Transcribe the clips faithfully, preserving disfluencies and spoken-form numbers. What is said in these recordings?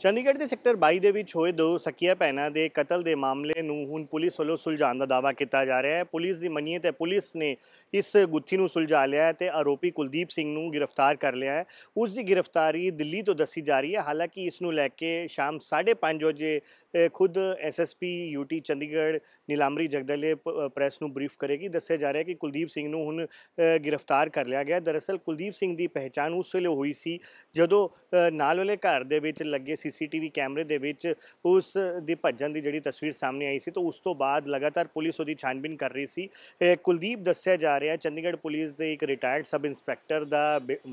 ਚੰਡੀਗੜ੍ਹ ਦੇ ਸੈਕਟਰ ਬਾਈ ਦੇ ਵਿੱਚ ਹੋਏ ਦੋ ਸਕੀਆ ਭੈਣਾਂ ਦੇ ਕਤਲ ਦੇ ਮਾਮਲੇ ਨੂੰ ਹੁਣ ਪੁਲਿਸ ਵੱਲੋਂ ਸੁਲਝਾਉਣ ਦਾ ਦਾਅਵਾ ਕੀਤਾ ਜਾ ਰਿਹਾ ਹੈ। ਪੁਲਿਸ ਦੀ ਮੰਨੀਏ ਤਾਂ ਪੁਲਿਸ ਨੇ ਇਸ ਗੁੱਥੀ ਨੂੰ ਸੁਲਝਾ ਲਿਆ ਹੈ ਤੇ ਆਰੋਪੀ ਕੁਲਦੀਪ ਸਿੰਘ ਨੂੰ गिरफ्तार कर लिया है। उस की गिरफ्तारी दिल्ली तो दसी जा रही है। हालांकि इस नू लैके शाम साढ़े पाँच बजे खुद S S P UT Chandigarh Nilambari Jagdale press नू ब्रीफ करेगी। दस्या जा रहा है कि कुलदीप सिंह नू हुन गिरफ्तार कर लिया गया। दरअसल कुलदीप सिंह दी पहचान उस वेले हुई सी जदों नाल वाले घर दे विच लगे सी सी टी वी कैमरे दे विच उस दी भज्जन दी जिहड़ी तस्वीर सामने आई सी, तो उस तो बाद लगातार पुलिस उसदी छानबीन कर रही सी। कुलदीप दस्या जा रहा है चंडीगढ़ पुलिस के एक रिटायर्ड सब इंस्पैक्टर का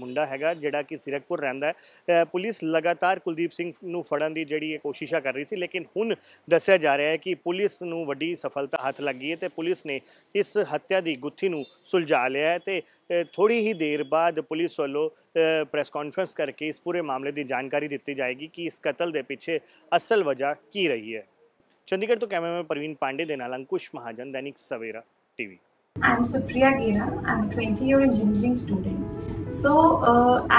मुंडा हैगा जिहड़ा कि सिरकपुर रहिंदा है। पुलिस लगातार कुलदीप सिंह नू फड़न दी जिहड़ी कोशिशां कर रही सी, लेकिन हुण दस्या जा रहा है कि पुलिस नू वड्डी सफलता हाथ लग गई है ते पुलिस ने इस हत्या दी गुत्थी नू सुलझा लिया है ते थोड़ी ही देर बाद पुलिस वालों प्रेस कॉन्फ्रेंस करके इस पूरे मामले की जानकारी दी जाएगी कि इस कतल के पीछे असल वजह की रही है। चंडीगढ़ तो कैमरा में प्रवीण पांडे के नाल Ankush Mahajan, Dainik Savera TV. I am Supriya Gera, I am twenty year engineering student. So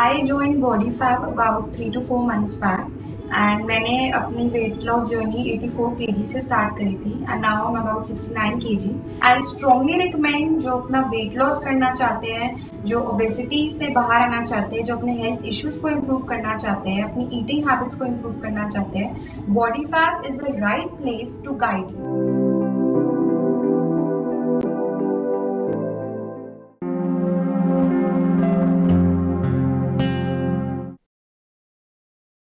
I join Bodyfab about three two four months back and मैंने अपनी वेट लॉस जर्नी चौरासी केजी से स्टार्ट करी थी and now I am about sixty nine KG. I strongly recommend जो अपना weight loss करना चाहते हैं, जो ओबेसिटी से बाहर आना चाहते हैं, जो अपने हेल्थ इश्यूज़ को इम्प्रूव करना चाहते हैं, अपनी ईटिंग हैबिट्स को इम्प्रूव करना चाहते हैं, Body Fab is the right place to guide you.